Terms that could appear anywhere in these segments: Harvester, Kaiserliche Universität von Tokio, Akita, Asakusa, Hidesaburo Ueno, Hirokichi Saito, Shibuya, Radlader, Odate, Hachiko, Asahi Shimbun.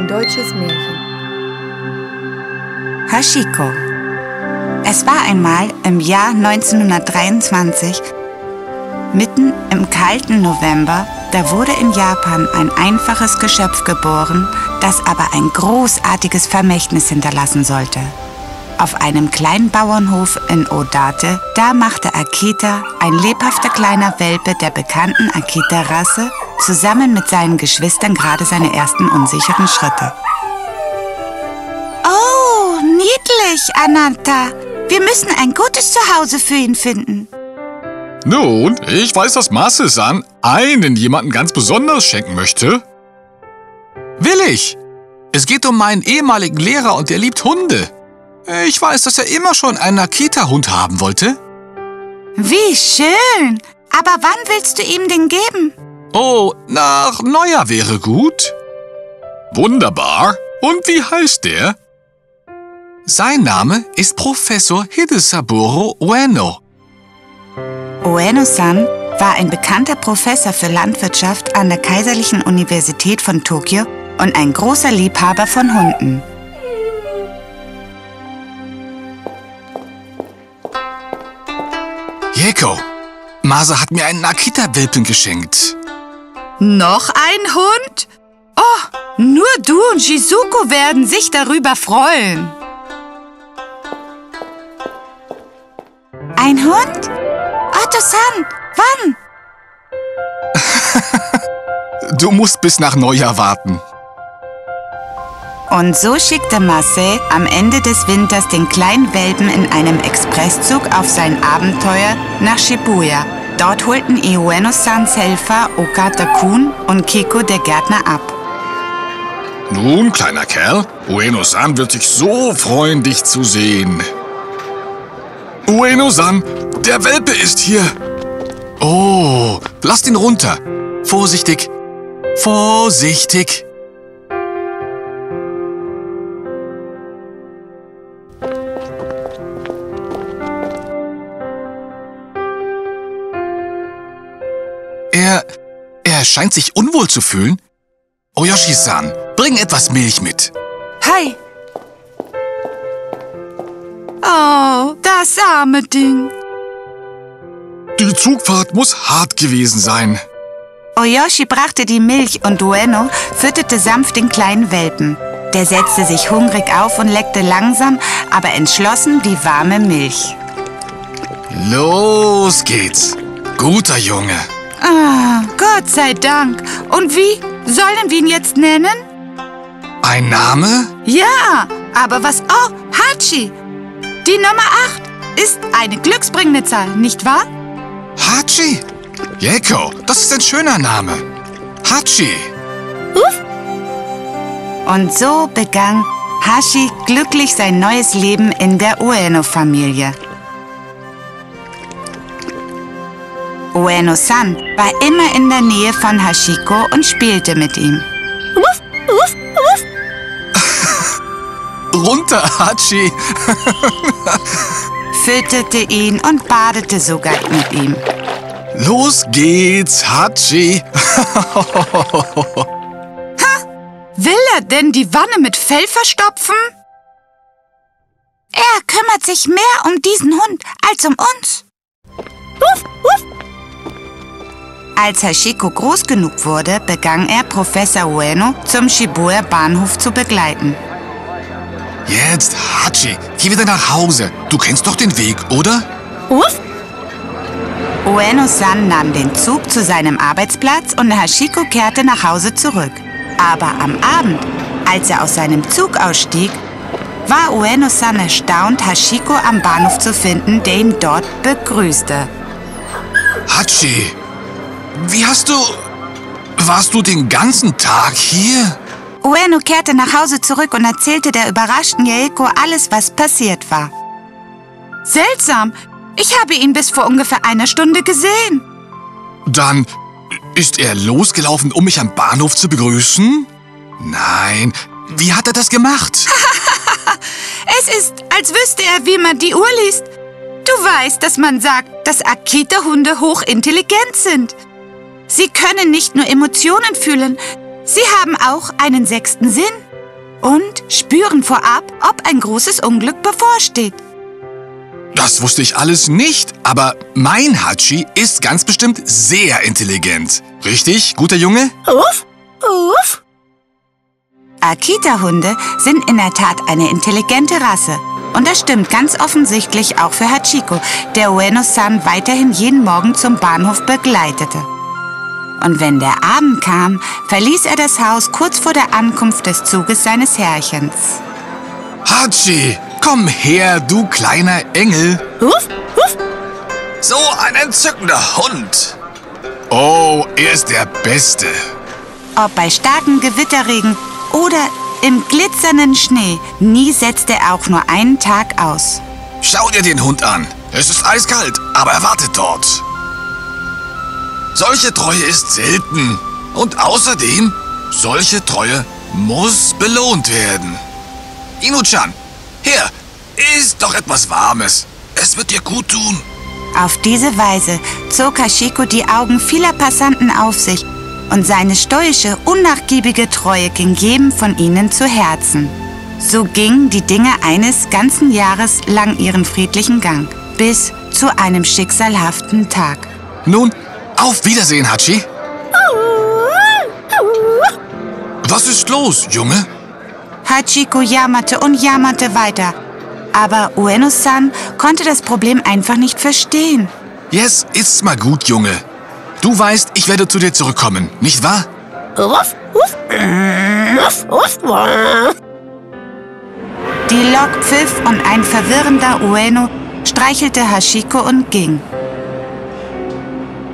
Ein deutsches Märchen. Hachiko. Es war einmal im Jahr 1923, mitten im kalten November, da wurde in Japan ein einfaches Geschöpf geboren, das aber ein großartiges Vermächtnis hinterlassen sollte. Auf einem kleinen Bauernhof in Odate, da machte Akita, ein lebhafter kleiner Welpe der bekannten Akita-Rasse, zusammen mit seinen Geschwistern gerade seine ersten unsicheren Schritte. Oh, niedlich, Ananta. Wir müssen ein gutes Zuhause für ihn finden. Nun, ich weiß, dass Masu-san einen jemanden ganz besonders schenken möchte. Will ich. Es geht um meinen ehemaligen Lehrer und er liebt Hunde. Ich weiß, dass er immer schon einen Akita-Hund haben wollte. Wie schön. Aber wann willst du ihm den geben? Oh, nach Neujahr wäre gut. Wunderbar. Und wie heißt der? Sein Name ist Professor Hidesaburo Ueno. Ueno-san war ein bekannter Professor für Landwirtschaft an der Kaiserlichen Universität von Tokio und ein großer Liebhaber von Hunden. Yeko, Masa hat mir einen Akita-Welpen geschenkt. Noch ein Hund? Oh, nur du und Shizuko werden sich darüber freuen. Ein Hund? Otto-san, wann? Du musst bis nach Neujahr warten. Und so schickte Marseille am Ende des Winters den kleinen Welpen in einem Expresszug auf sein Abenteuer nach Shibuya. Dort holten Ueno-sans Helfer Okata-kun und Kiko, der Gärtner, ab. Nun, kleiner Kerl, Ueno-san wird sich so freuen, dich zu sehen. Ueno-san, der Welpe ist hier. Oh, lasst ihn runter. Vorsichtig, vorsichtig. Er scheint sich unwohl zu fühlen. Oyoshi-san, bring etwas Milch mit. Hi. Oh, das arme Ding. Die Zugfahrt muss hart gewesen sein. Oyoshi brachte die Milch und Ueno fütterte sanft den kleinen Welpen. Der setzte sich hungrig auf und leckte langsam, aber entschlossen die warme Milch. Los geht's, guter Junge. Ah, Gott sei Dank. Und wie sollen wir ihn jetzt nennen? Ein Name? Ja, aber was auch? Hachi. Die Nummer 8 ist eine glücksbringende Zahl, nicht wahr? Hachi? Yeko, das ist ein schöner Name. Hachi. Uff. Und so begann Hachi glücklich sein neues Leben in der Ueno-Familie. Ueno-san war immer in der Nähe von Hachiko und spielte mit ihm. Wuff, wuff, wuff. Runter, Hachi! Fütterte ihn und badete sogar mit ihm. Los geht's, Hachi! Ha! Will er denn die Wanne mit Fell verstopfen? Er kümmert sich mehr um diesen Hund als um uns. Wuff, wuff. Als Hachiko groß genug wurde, begann er, Professor Ueno zum Shibuya-Bahnhof zu begleiten. Jetzt, Hachi, geh wieder nach Hause. Du kennst doch den Weg, oder? Uff! Ueno-san nahm den Zug zu seinem Arbeitsplatz und Hachiko kehrte nach Hause zurück. Aber am Abend, als er aus seinem Zug ausstieg, war Ueno-san erstaunt, Hachiko am Bahnhof zu finden, der ihn dort begrüßte. Hachi! Warst du den ganzen Tag hier? Ueno kehrte nach Hause zurück und erzählte der überraschten Yeko alles, was passiert war. Seltsam. Ich habe ihn bis vor ungefähr einer Stunde gesehen. Dann ist er losgelaufen, um mich am Bahnhof zu begrüßen? Nein. Wie hat er das gemacht? Es ist, als wüsste er, wie man die Uhr liest. Du weißt, dass man sagt, dass Akita-Hunde hochintelligent sind. Sie können nicht nur Emotionen fühlen, sie haben auch einen sechsten Sinn. und spüren vorab, ob ein großes Unglück bevorsteht. Das wusste ich alles nicht, aber mein Hachi ist ganz bestimmt sehr intelligent. Richtig, guter Junge? Uff, uff. Akita-Hunde sind in der Tat eine intelligente Rasse. Und das stimmt ganz offensichtlich auch für Hachiko, der Ueno-san weiterhin jeden Morgen zum Bahnhof begleitete. Und wenn der Abend kam, verließ er das Haus kurz vor der Ankunft des Zuges seines Herrchens. Hachi, komm her, du kleiner Engel. Huff, huff. So ein entzückender Hund. Oh, er ist der Beste. Ob bei starkem Gewitterregen oder im glitzernden Schnee, nie setzte er auch nur einen Tag aus. Schau dir den Hund an. Es ist eiskalt, aber er wartet dort. Solche Treue ist selten. Und außerdem, solche Treue muss belohnt werden. Inu-chan, her, iss doch etwas Warmes. Es wird dir gut tun. Auf diese Weise zog Hachiko die Augen vieler Passanten auf sich. Und seine stoische, unnachgiebige Treue ging jedem von ihnen zu Herzen. So gingen die Dinge eines ganzen Jahres lang ihren friedlichen Gang. Bis zu einem schicksalhaften Tag. Nun, auf Wiedersehen, Hachi. Was ist los, Junge? Hachiko jammerte und jammerte weiter. Aber Ueno-san konnte das Problem einfach nicht verstehen. Jetzt ist's mal gut, Junge. Du weißt, ich werde zu dir zurückkommen, nicht wahr? Die Lok pfiff und ein verwirrender Ueno streichelte Hachiko und ging.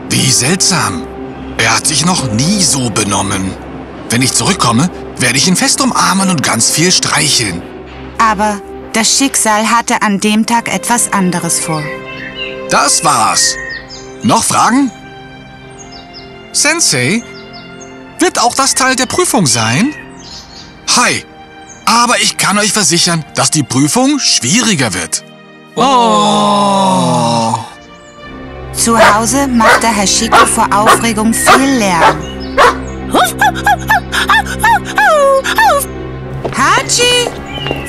Wie seltsam. Er hat sich noch nie so benommen. Wenn ich zurückkomme, werde ich ihn fest umarmen und ganz viel streicheln. Aber das Schicksal hatte an dem Tag etwas anderes vor. Das war's. Noch Fragen? Sensei, wird auch das Teil der Prüfung sein? Hi, aber ich kann euch versichern, dass die Prüfung schwieriger wird. Oh. Zu Hause machte Hachiko vor Aufregung viel Lärm. Hachi,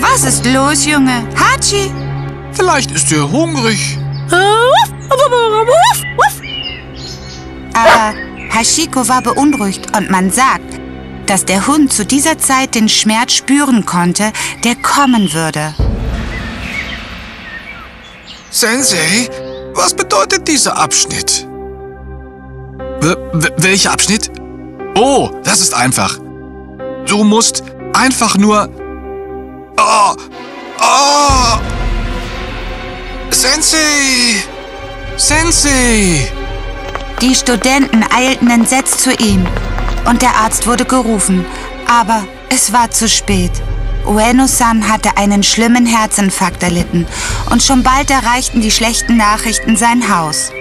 was ist los, Junge? Hachi? Vielleicht ist er hungrig. Aber Hachiko war beunruhigt und man sagt, dass der Hund zu dieser Zeit den Schmerz spüren konnte, der kommen würde. Sensei, was bedeutet dieser Abschnitt? Welcher Abschnitt? Oh, das ist einfach. Du musst einfach nur... Oh! Oh! Sensei! Sensei! Die Studenten eilten entsetzt zu ihm und der Arzt wurde gerufen, aber es war zu spät. Ueno-san hatte einen schlimmen Herzinfarkt erlitten und schon bald erreichten die schlechten Nachrichten sein Haus.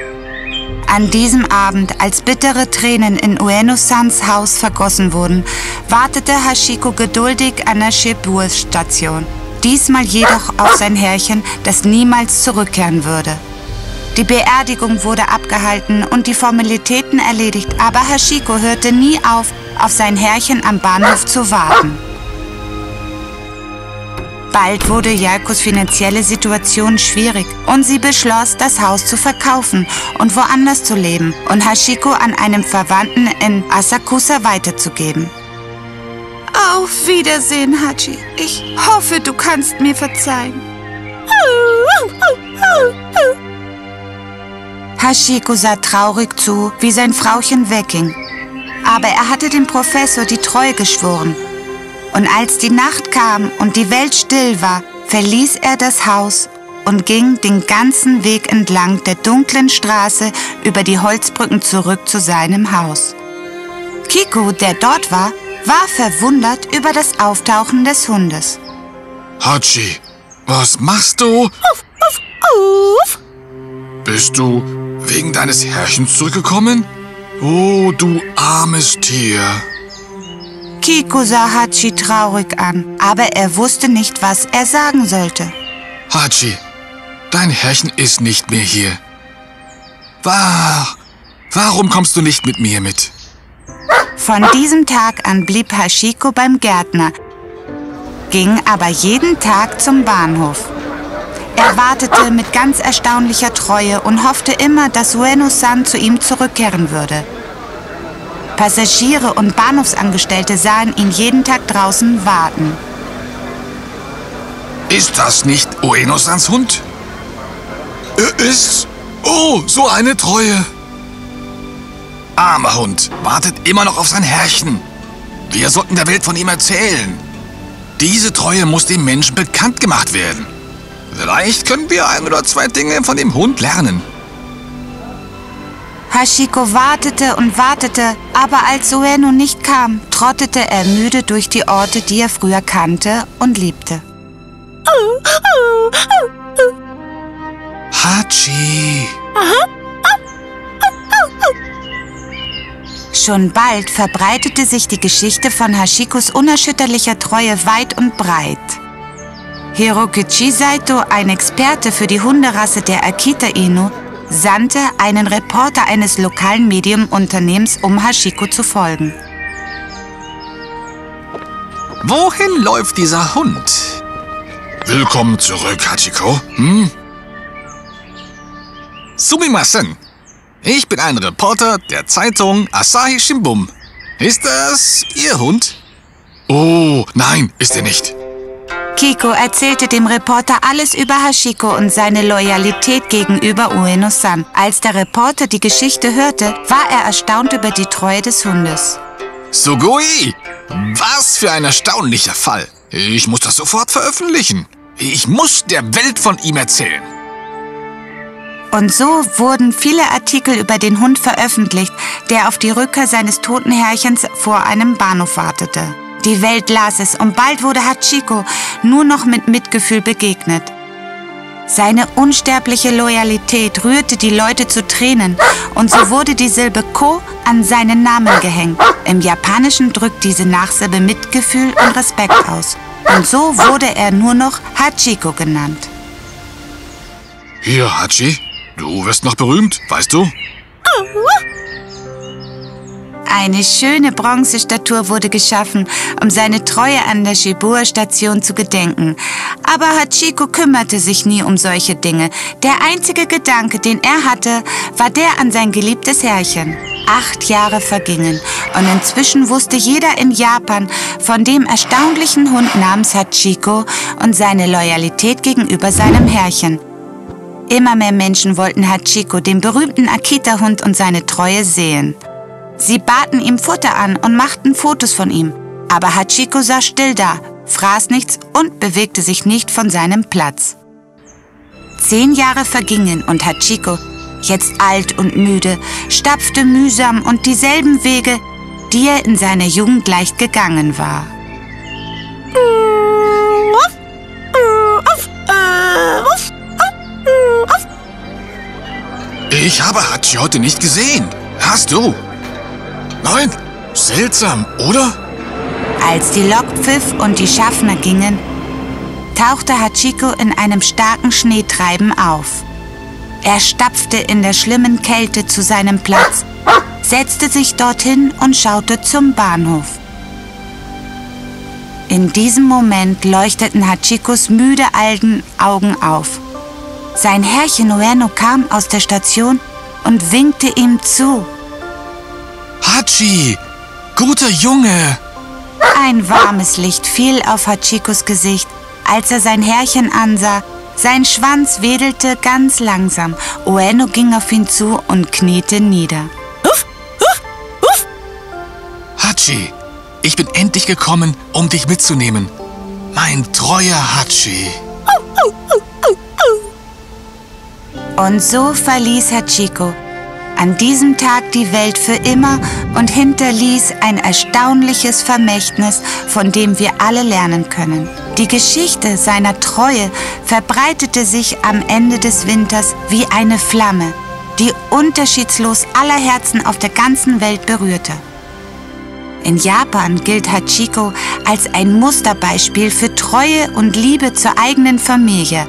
An diesem Abend, als bittere Tränen in Ueno-sans Haus vergossen wurden, wartete Hachiko geduldig an der Shibuya-Station. Diesmal jedoch auf sein Herrchen, das niemals zurückkehren würde. Die Beerdigung wurde abgehalten und die Formalitäten erledigt, aber Hachiko hörte nie auf, auf sein Herrchen am Bahnhof zu warten. Bald wurde Jalkos finanzielle Situation schwierig und sie beschloss, das Haus zu verkaufen und woanders zu leben und Hachiko an einem Verwandten in Asakusa weiterzugeben. Auf Wiedersehen, Hachi. Ich hoffe, du kannst mir verzeihen. Hachiko sah traurig zu, wie sein Frauchen wegging. Aber er hatte dem Professor die Treue geschworen. Und als die Nacht kam und die Welt still war, verließ er das Haus und ging den ganzen Weg entlang der dunklen Straße über die Holzbrücken zurück zu seinem Haus. Kiko, der dort war verwundert über das Auftauchen des Hundes. Hachi, was machst du? Uff, uff, uff. Bist du wegen deines Herrchens zurückgekommen? Oh, du armes Tier. Kiko sah Hachi traurig an, aber er wusste nicht, was er sagen sollte. Hachi, dein Herrchen ist nicht mehr hier. Warum kommst du nicht mit mir mit? Von diesem Tag an blieb Hachiko beim Gärtner. ging aber jeden Tag zum Bahnhof. Er wartete mit ganz erstaunlicher Treue und hoffte immer, dass Ueno-san zu ihm zurückkehren würde. Passagiere und Bahnhofsangestellte sahen ihn jeden Tag draußen warten. Ist das nicht Ueno-sans Hund? Ist... Oh, so eine Treue. Armer Hund, wartet immer noch auf sein Herrchen. Wir sollten der Welt von ihm erzählen. Diese Treue muss dem Menschen bekannt gemacht werden. Vielleicht können wir ein oder zwei Dinge von dem Hund lernen. Hachiko wartete und wartete, aber als Ueno nicht kam, trottete er müde durch die Orte, die er früher kannte und liebte. Hachi! Schon bald verbreitete sich die Geschichte von Hachikos unerschütterlicher Treue weit und breit. Hirokichi Saito, ein Experte für die Hunderasse der Akita Inu, sandte einen Reporter eines lokalen Medium-Unternehmens, um Hachiko zu folgen. Wohin läuft dieser Hund? Willkommen zurück, Hachiko. Sumimasen. Ich bin ein Reporter der Zeitung Asahi Shimbun. Ist das Ihr Hund? Oh, nein, ist er nicht. Kiko erzählte dem Reporter alles über Hachiko und seine Loyalität gegenüber Ueno-san. Als der Reporter die Geschichte hörte, war er erstaunt über die Treue des Hundes. Sugoi! Was für ein erstaunlicher Fall! Ich muss das sofort veröffentlichen. Ich muss der Welt von ihm erzählen. Und so wurden viele Artikel über den Hund veröffentlicht, der auf die Rückkehr seines toten Herrchens vor einem Bahnhof wartete. Die Welt las es und bald wurde Hachiko nur noch mit Mitgefühl begegnet. Seine unsterbliche Loyalität rührte die Leute zu Tränen und so wurde die Silbe Ko an seinen Namen gehängt. Im Japanischen drückt diese Nachsilbe Mitgefühl und Respekt aus. Und so wurde er nur noch Hachiko genannt. Hier, Hachi, du wirst noch berühmt, weißt du? Eine schöne Bronzestatue wurde geschaffen, um seine Treue an der Shibuya-Station zu gedenken. Aber Hachiko kümmerte sich nie um solche Dinge. Der einzige Gedanke, den er hatte, war der an sein geliebtes Herrchen. 8 Jahre vergingen und inzwischen wusste jeder in Japan von dem erstaunlichen Hund namens Hachiko und seine Loyalität gegenüber seinem Herrchen. Immer mehr Menschen wollten Hachiko, den berühmten Akita-Hund, und seine Treue sehen. Sie baten ihm Futter an und machten Fotos von ihm. Aber Hachiko saß still da, fraß nichts und bewegte sich nicht von seinem Platz. 10 Jahre vergingen und Hachiko, jetzt alt und müde, stapfte mühsam und dieselben Wege, die er in seiner Jugend leicht gegangen war. Ich habe Hachi heute nicht gesehen. Hast du? Nein, seltsam, oder? Als die Lok pfiff und die Schaffner gingen, tauchte Hachiko in einem starken Schneetreiben auf. Er stapfte in der schlimmen Kälte zu seinem Platz, setzte sich dorthin und schaute zum Bahnhof. In diesem Moment leuchteten Hachikos müde alten Augen auf. Sein Herrchen Ueno kam aus der Station und winkte ihm zu. Hachi, guter Junge! Ein warmes Licht fiel auf Hachikos Gesicht, als er sein Herrchen ansah. Sein Schwanz wedelte ganz langsam. Ueno ging auf ihn zu und kniete nieder. Hachi, ich bin endlich gekommen, um dich mitzunehmen. Mein treuer Hachi. Und so verließ Hachiko an diesem Tag die Welt für immer und hinterließ ein erstaunliches Vermächtnis, von dem wir alle lernen können. Die Geschichte seiner Treue verbreitete sich am Ende des Winters wie eine Flamme, die unterschiedslos aller Herzen auf der ganzen Welt berührte. In Japan gilt Hachiko als ein Musterbeispiel für Treue und Liebe zur eigenen Familie.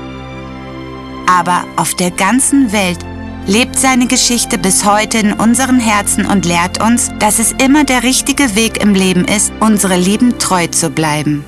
Aber auf der ganzen Welt lebt seine Geschichte bis heute in unseren Herzen und lehrt uns, dass es immer der richtige Weg im Leben ist, unsere Lieben treu zu bleiben.